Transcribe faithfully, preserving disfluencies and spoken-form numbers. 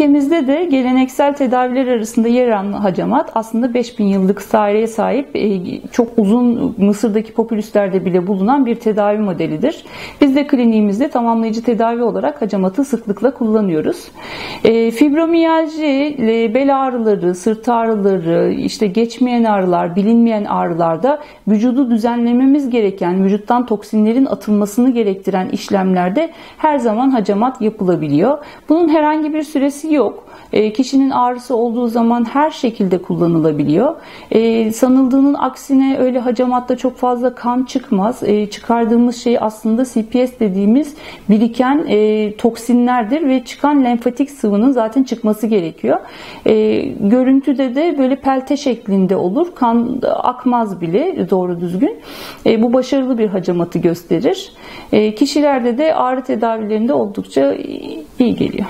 Ülkemizde de geleneksel tedaviler arasında yer alan hacamat aslında beş bin yıllık tarihe sahip, çok uzun Mısır'daki popülüslerde bile bulunan bir tedavi modelidir. Biz de kliniğimizde tamamlayıcı tedavi olarak hacamatı sıklıkla kullanıyoruz. Fibromiyalji, bel ağrıları, sırt ağrıları, işte geçmeyen ağrılar, bilinmeyen ağrılarda vücudu düzenlememiz gereken, vücuttan toksinlerin atılmasını gerektiren işlemlerde her zaman hacamat yapılabiliyor. Bunun herhangi bir süresi yok. E, kişinin ağrısı olduğu zaman her şekilde kullanılabiliyor. E, sanıldığının aksine öyle hacamatta çok fazla kan çıkmaz. E, çıkardığımız şey aslında C P S dediğimiz biriken e, toksinlerdir ve çıkan lenfatik sıvının zaten çıkması gerekiyor. E, görüntüde de böyle pelte şeklinde olur. Kan akmaz bile doğru düzgün. E, bu başarılı bir hacamatı gösterir. E, kişilerde de ağrı tedavilerinde oldukça iyi geliyor.